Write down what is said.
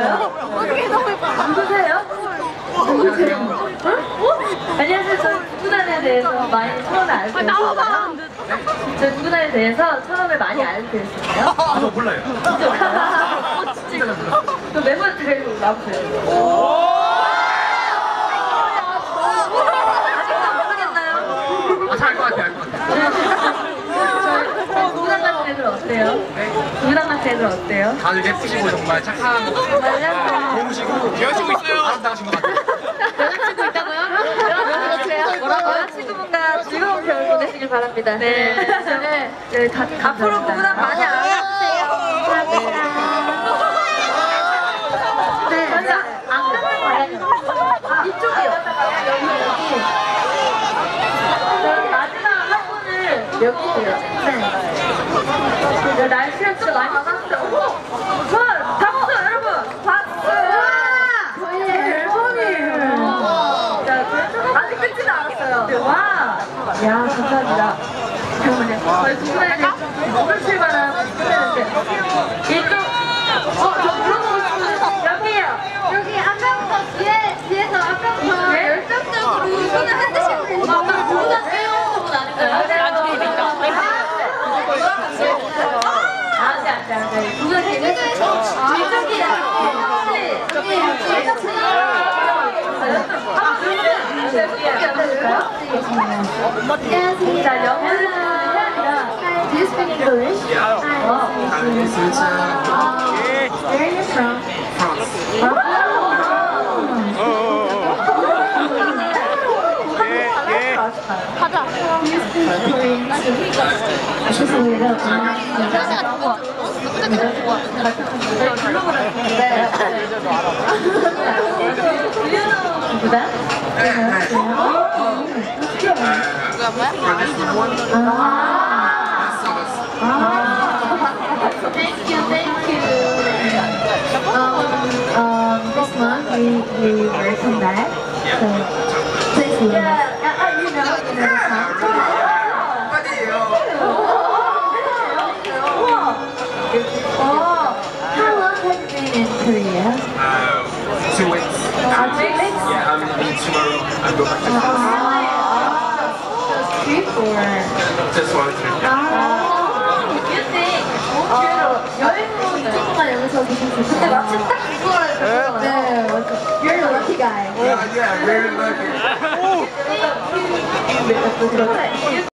있어요? 어떻게 해놓을까? 안 보세요? 안 보세요? 어? 안녕하세요. 저는 구구단에 대해서 많이 처음에 알고 있어요. 저희 구구단에 대해서 처음에 많이 알고 있었어요. 저 몰라요. 진짜. 저 매번 데리고 나오세요. 누구랑 같은 애들 어때요? 다들 예쁘시고 정말 착한 고우시고 여자친구 있어요? 아름다우신 것 같아요. 여자친구 있다고요? 여자친구분과 즐거운 겨울 보내시길 바랍니다. 네. 네. 네. 다, 앞으로 누구랑 많이 알아주세요. 감사합니다. 네. 먼저 안경을 봐요. 이쪽이요. 여기. 마지막 한 분을 여기세요. 네. 야, 날씨가 진짜 많이 바뀌었는데 박수! 여러분! 박수! 저희 앨범이에요. 아직 끝지도 않았어요. 와! 야, 감사합니다. 잠깐만요. 저희 구구단에 먹을 출발한 구구단인데 이쪽! 저 물어보고 싶어요. 여기요! 여기 아까부터 뒤에서 아까부터 열정적으로 손을 흔드시고 계시죠? 아까 구구단 빼요 부분 아닌가요? Do you speak English? Yeah. Hi. Nice to meet you. Where are you from? France. Thank you, thank you. This month we will come back. So please join us. You know another song. How long have you been in Korea? 2 weeks. 2 weeks? Yeah, I'm leaving tomorrow. I'll go back to France. Just 1 trip. You're the lucky guy. Yeah, very lucky.